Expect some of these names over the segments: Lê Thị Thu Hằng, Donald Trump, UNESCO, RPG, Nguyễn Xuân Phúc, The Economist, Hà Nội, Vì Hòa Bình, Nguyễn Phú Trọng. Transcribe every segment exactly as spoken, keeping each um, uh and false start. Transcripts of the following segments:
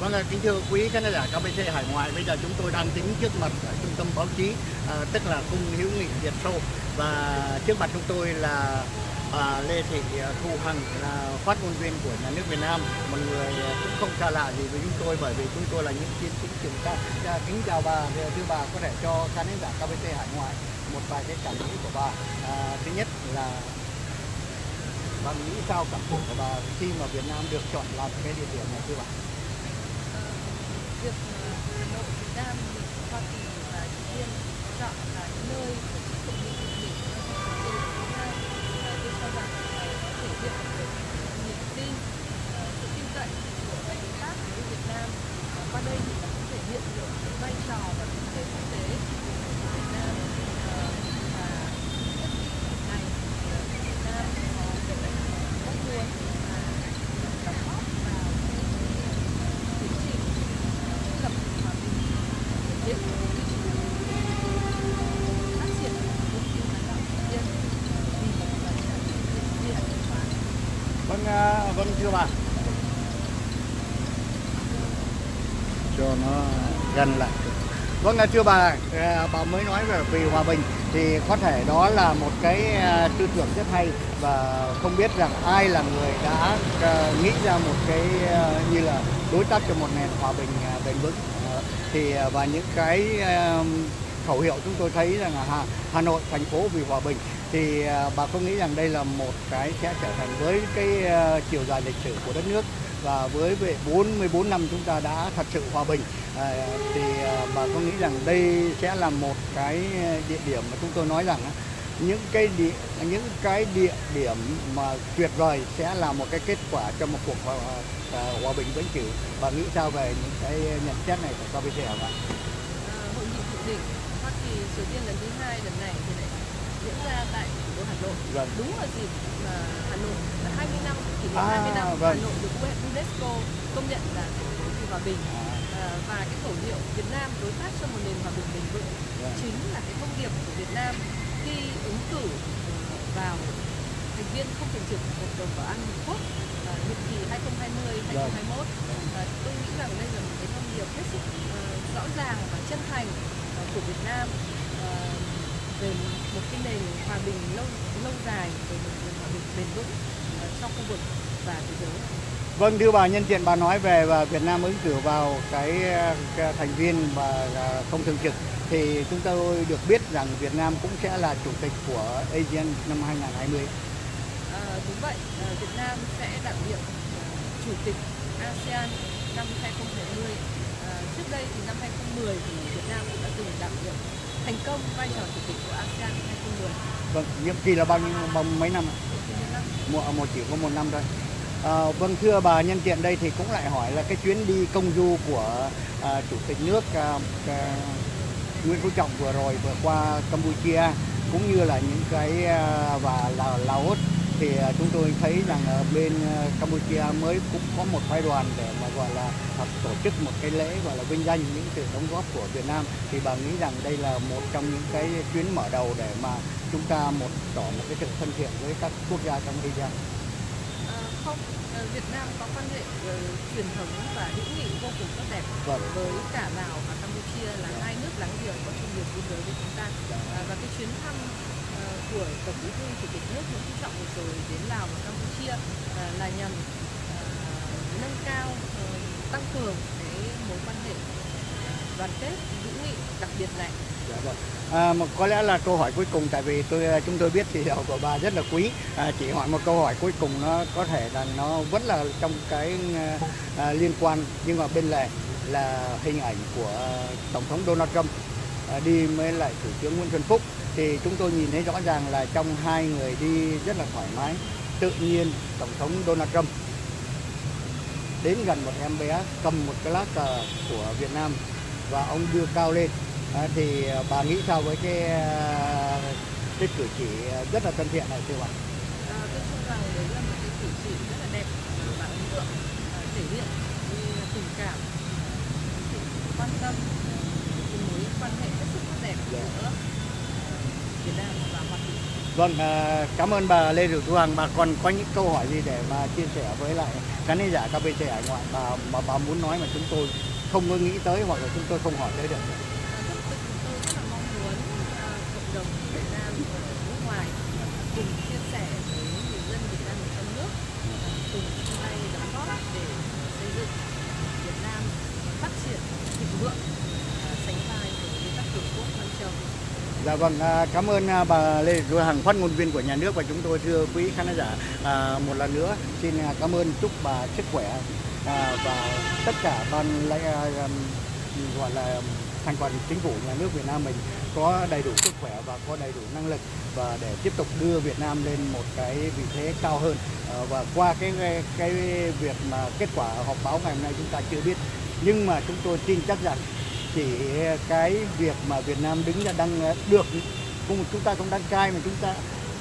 Vâng, kính thưa quý khán giả ca bê xê Hải Ngoại, bây giờ chúng tôi đang đứng trước mặt trung tâm báo chí, à, tức là cung hữu nghị Việt Sô, và trước mặt chúng tôi là à, Lê Thị Thu Hằng, là phát ngôn viên của nhà nước Việt Nam, một người cũng không xa lạ gì với chúng tôi, bởi vì chúng tôi là những chiến sĩ trường ca. Kính chào bà, thưa bà, có thể cho khán giả ca bê xê Hải Ngoại một vài cái cảm nghĩ của bà. À, thứ nhất là bà nghĩ sao cảm xúc của bà khi mà Việt Nam được chọn làm cái địa điểm này thưa bà? Việc Hà Nội, Việt Nam, Hoa Kỳ và Triều Tiên chọn là nơi tổ chức hội nghị thượng đỉnh hai nghìn không trăm hai mươi hai, tôi cho rằng nó thể hiện được niềm tin, sự tin cậy của các đối tác với Việt Nam, và qua đây thì nó cũng thể hiện được cái vai trò và vị thế quốc tế của Việt Nam, và tất cả này Việt Nam có thể có nguồn và đóng góp vào tiến trình lập hòa bình, ổn định, phát triển của Việt Nam. Vâng, vâng thưa bà, cho nó gần lại. Vâng, thưa bà, bà mới nói về vì hòa bình thì có thể đó là một cái tư tưởng rất hay, và không biết rằng ai là người đã nghĩ ra một cái như là đối tác cho một nền hòa bình bền vững. Thì và những cái khẩu hiệu chúng tôi thấy rằng là Hà Nội thành phố vì hòa bình, thì bà có nghĩ rằng đây là một cái sẽ trở thành với cái chiều dài lịch sử của đất nước, và với bốn mươi bốn năm chúng ta đã thật sự hòa bình, thì bà có nghĩ rằng đây sẽ là một cái địa điểm mà chúng tôi nói rằng những cái địa, những cái địa điểm mà tuyệt vời sẽ là một cái kết quả cho một cuộc hòa, hòa bình vĩnh cửu. Bà nghĩ sao về những cái nhận xét này của ca bê xê ạ? À, hội nghị thượng đỉnh Hoa Kỳ Triều Tiên lần thứ hai lần này thì lại diễn ra tại thủ đô Hà Nội. Vâng. Đúng là dịp mà Hà Nội là hai mươi năm kỷ niệm à, hai mươi năm vâng. Hà Nội được UNESCO công nhận là thành phố vì hòa bình, à, và cái khẩu hiệu Việt Nam đối tác cho một nền hòa bình bền vững vâng. chính là cái thông điệp của Việt Nam khi ứng cử vào thành viên không thường trực Hội đồng Bảo an Liên Hợp Quốc nhiệm kỳ hai nghìn không trăm hai mươi đến hai nghìn không trăm hai mươi mốt. Tôi nghĩ rằng đây là một cái thông điệp hết sức uh, rõ ràng và chân thành uh, của Việt Nam uh, về một cái nền hòa bình lâu lâu dài, về một nền hòa bình bền vững uh, trong khu vực và thế giới. Vâng, thưa bà, nhân tiện bà nói về và Việt Nam ứng cử vào cái, cái thành viên và không thường trực, thì chúng tôi được biết rằng Việt Nam cũng sẽ là chủ tịch của a sê an năm hai nghìn không trăm hai mươi. À, đúng vậy, Việt Nam sẽ đảm nhiệm chủ tịch a sê an năm hai nghìn không trăm hai mươi. À, trước đây thì năm hai nghìn không trăm mười thì Việt Nam cũng đã từng đảm nhiệm thành công vai trò chủ tịch của a sê an năm hai nghìn không trăm mười. Vâng, nhiệm kỳ là bao nhiêu, bao mấy năm ạ? Một, một chỉ có một năm thôi. À, vâng, thưa bà, nhân tiện đây thì cũng lại hỏi là cái chuyến đi công du của à, chủ tịch nước à, à, Nguyễn Phú Trọng vừa rồi vừa qua Campuchia, cũng như là những cái và là Laos, thì chúng tôi thấy rằng ở bên Campuchia mới cũng có một phái đoàn để mà gọi là tổ chức một cái lễ gọi là vinh danh những sự đóng góp của Việt Nam, thì bà nghĩ rằng đây là một trong những cái chuyến mở đầu để mà chúng ta một tỏ một cái sự thân thiện với các quốc gia trong a sê an. À, không, Việt Nam có quan hệ truyền thống và hữu nghị vô cùng tốt đẹp vâng. với cả Lào và Campuchia, là hai nước láng giềng có chung đường biên giới với chúng ta, à, và cái chuyến thăm của Tổng Bí thư Chủ tịch nước Nguyễn Phú Trọng vừa rồi đến Lào và Campuchia là nhằm nâng cao, tăng cường cái mối quan hệ đoàn kết hữu nghị đặc biệt này. Dạ, vâng. À, một có lẽ là câu hỏi cuối cùng, tại vì tôi chúng tôi biết thì điều của bà rất là quý. À, chỉ hỏi một câu hỏi cuối cùng, nó có thể là nó vẫn là trong cái à, liên quan, nhưng mà bên lề là hình ảnh của Tổng thống Donald Trump đi với lại Thủ tướng Nguyễn Xuân Phúc, thì chúng tôi nhìn thấy rõ ràng là trong hai người đi rất là thoải mái, tự nhiên. Tổng thống Donald Trump đến gần một em bé cầm một cái lá cờ của Việt Nam và ông đưa cao lên, à, thì bà nghĩ sao với cái cái cử chỉ rất là thân thiện này thưa bà? À, tôi cho rằng đấy là một cái cử chỉ rất là đẹp và ấn tượng, thể hiện tình cảm, sự quan tâm, mối quan hệ rất là đẹp giữa Việt Nam và Hoa Kỳ. Vâng, cảm ơn bà Lê Thị Thu Hằng. Bà còn có những câu hỏi gì để mà chia sẻ với lại khán giả ca bê xê Hải Ngoại mà, mà bà muốn nói mà chúng tôi không có nghĩ tới hoặc là chúng tôi không hỏi tới được? Chúng tôi rất là mong muốn cộng đồng Việt Nam ở nước ngoài cùng chia sẻ với người dân Việt Nam ở trong nước, cùng chung tay đóng góp để xây dựng Việt Nam phát triển thịnh vượng, sánh vai với các cường quốc Nam châu. Dạ vâng, cảm ơn bà Lê Thị Thu Hằng, phát ngôn viên của nhà nước, và chúng tôi thưa quý khán giả một lần nữa xin cảm ơn, chúc bà sức khỏe và tất cả ban lãnh gọi là thành phần chính phủ nhà nước Việt Nam mình có đầy đủ sức khỏe và có đầy đủ năng lực, và để tiếp tục đưa Việt Nam lên một cái vị thế cao hơn. Và qua cái cái việc mà kết quả họp báo ngày hôm nay chúng ta chưa biết, nhưng mà chúng tôi tin chắc rằng chỉ cái việc mà Việt Nam đứng ra đang được, chúng ta không đăng cai mà chúng ta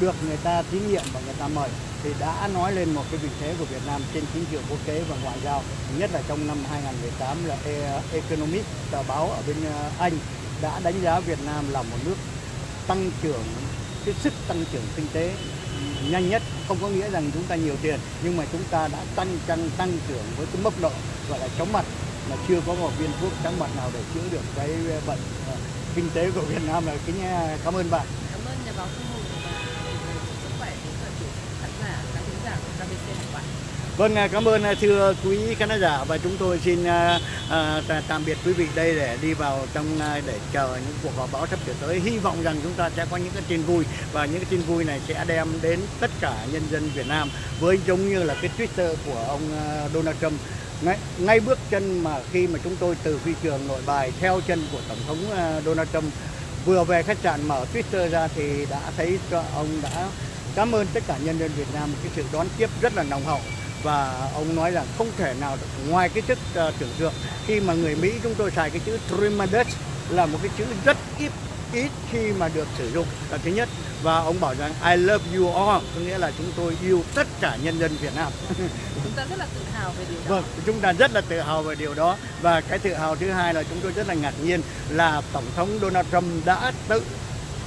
được người ta tín nhiệm và người ta mời, thì đã nói lên một cái vị thế của Việt Nam trên chính trường quốc tế và ngoại giao, nhất là trong năm hai nghìn không trăm mười tám là The Economist, tờ báo ở bên Anh đã đánh giá Việt Nam là một nước tăng trưởng, cái sức tăng trưởng kinh tế nhanh nhất. Không có nghĩa rằng chúng ta nhiều tiền, nhưng mà chúng ta đã tăng tăng tăng trưởng với cái mức độ gọi là chóng mặt, mà chưa có một viên thuốc chóng mặt nào để chữa được cái bệnh kinh tế của Việt Nam. Là kính cảm ơn bạn. Cảm ơn nhà báo Thu Hằng. Vâng, cảm ơn thưa quý khán giả, và chúng tôi xin uh, tạm biệt quý vị đây để đi vào trong uh, để chờ những cuộc họp báo sắp sửa tới. Hy vọng rằng chúng ta sẽ có những cái tin vui, và những cái tin vui này sẽ đem đến tất cả nhân dân Việt Nam, với giống như là cái Twitter của ông uh, Donald Trump. Ngay, ngay bước chân mà khi mà chúng tôi từ phi trường Nội Bài theo chân của Tổng thống uh, Donald Trump vừa về khách sạn, mở Twitter ra thì đã thấy ông đã cảm ơn tất cả nhân dân Việt Nam cái sự đón tiếp rất là nồng hậu. Và ông nói rằng không thể nào ngoài cái chất uh, tưởng tượng, khi mà người Mỹ chúng tôi xài cái chữ tremendous là một cái chữ rất ít ít khi mà được sử dụng là thứ nhất, và ông bảo rằng I love you all, có nghĩa là chúng tôi yêu tất cả nhân dân Việt Nam. Chúng ta rất là tự hào về điều đó. Vâng, chúng ta rất là tự hào về điều đó. Và cái tự hào thứ hai là chúng tôi rất là ngạc nhiên là Tổng thống Donald Trump đã tự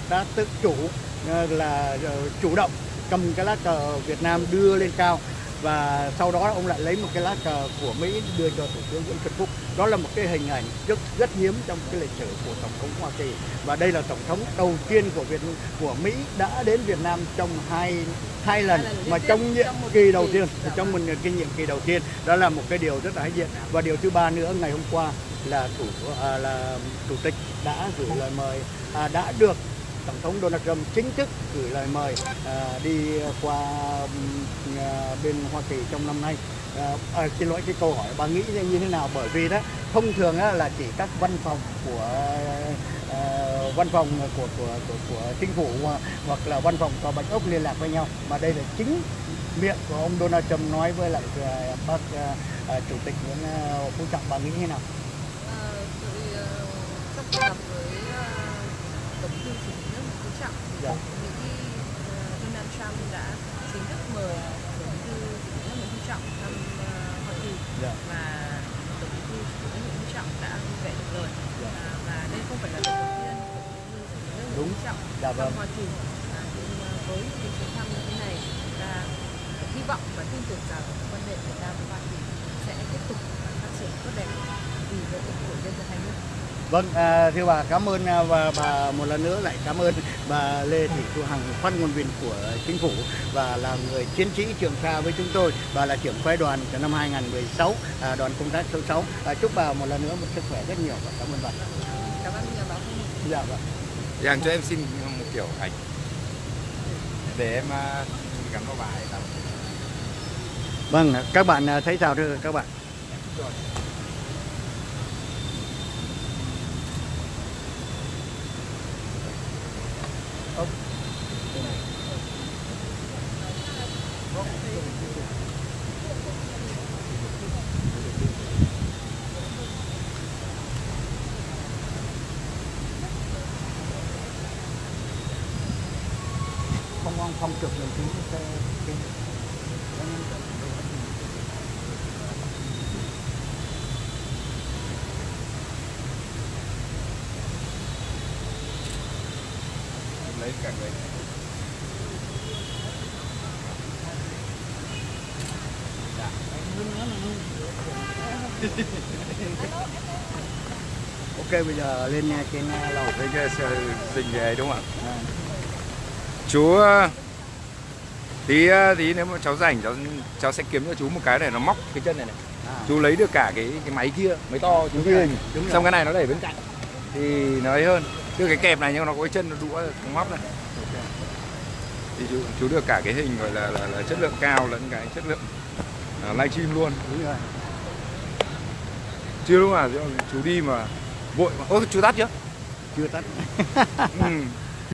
đã tự chủ uh, là uh, chủ động cầm cái lá cờ Việt Nam đưa lên cao, và sau đó ông lại lấy một cái lá cờ của Mỹ đưa cho Thủ tướng Nguyễn Xuân Phúc. Đó là một cái hình ảnh rất rất hiếm trong cái lịch sử của Tổng thống Hoa Kỳ, và đây là Tổng thống đầu tiên của Việt của Mỹ đã đến Việt Nam trong hai hai lần, mà trong nhiệm kỳ đầu tiên, trong một cái nhiệm kỳ đầu tiên, đó là một cái điều rất là hãnh diện. Và điều thứ ba nữa, ngày hôm qua là thủ à, là chủ tịch đã gửi lời mời à, đã được Tổng thống Donald Trump chính thức gửi lời mời à, đi qua à, bên Hoa Kỳ trong năm nay. À, à, xin lỗi, cái câu hỏi bà nghĩ như thế nào? Bởi vì đó thông thường á, là chỉ các văn phòng của à, văn phòng của của của, của chính phủ hoặc, hoặc là văn phòng của Bạch Ốc liên lạc với nhau, mà đây là chính miệng của ông Donald Trump nói với lại à, bác à, chủ tịch Nguyễn Phú Trọng. Bà nghĩ như thế nào? À, tôi, uh, trong tập với uh, tổng thư ký Mỹ, Donald Trump đã chính thức mời Tổng Bí thư Nguyễn Phú Trọng thăm Hoa Kỳ, và Tổng Bí thư Nguyễn Phú Trọng đã vẽ được rồi, và đây không phải là lần đầu tiên Tổng Bí thư Nguyễn Phú Trọng thăm Hoa Kỳ, với cái chuyến thăm như thế này là hy vọng và tin tưởng rằng quan hệ Việt Nam và Hoa Kỳ sẽ tiếp tục phát triển tốt đẹp vì lợi ích của nhân dân hai nước. Vâng, thưa bà, cảm ơn, và bà một lần nữa lại cảm ơn bà Lê Thị Thu Hằng, phát ngôn viên của chính phủ, và là người chiến sĩ Trường Sa với chúng tôi, và là trưởng phái đoàn từ năm hai nghìn không trăm mười sáu, đoàn công tác số sáu. Chúc bà một lần nữa một sức khỏe rất nhiều, và cảm ơn bà. Cảm ơn nhà báo. Dạ vâng. Dạ, cho em xin một kiểu ảnh để em gắn vào bài. Vâng, các bạn thấy sao thưa các bạn? Không không chụp được tí xe trên. Lấy cả người. Ok, bây giờ lên cái lầu thấy cái rình này đúng không ạ? À. Chú tí tí nếu mà cháu rảnh cháu cháu sẽ kiếm cho chú một cái này nó móc cái chân này này. À. Chú lấy được cả cái cái máy kia, máy to chú cái hình. Xong rồi. Cái này nó đẩy bên cạnh thì nó ấy hơn. Chứ cái kẹp này nhưng nó có cái chân nó đũa nó móc này. Okay. Thì chú, chú được cả cái hình gọi là, là, là, là chất lượng cao lẫn cái chất lượng uh, livestream luôn. Đúng rồi. Chưa đúng à, chú đi mà vội mà. Ô, chú tắt chưa? Chưa tắt. Ừ.